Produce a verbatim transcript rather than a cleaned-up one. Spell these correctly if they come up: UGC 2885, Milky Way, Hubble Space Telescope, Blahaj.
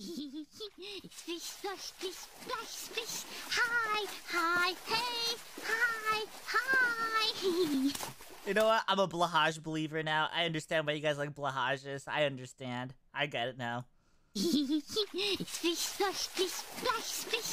Splish, splash, splish, splash, splish. Hi, hi, hey, hi, hi. You know what? I'm a Blahaj believer now. I understand why you guys like Blahajes. I understand. I get it now. Splish, splash, splish, splash, splish.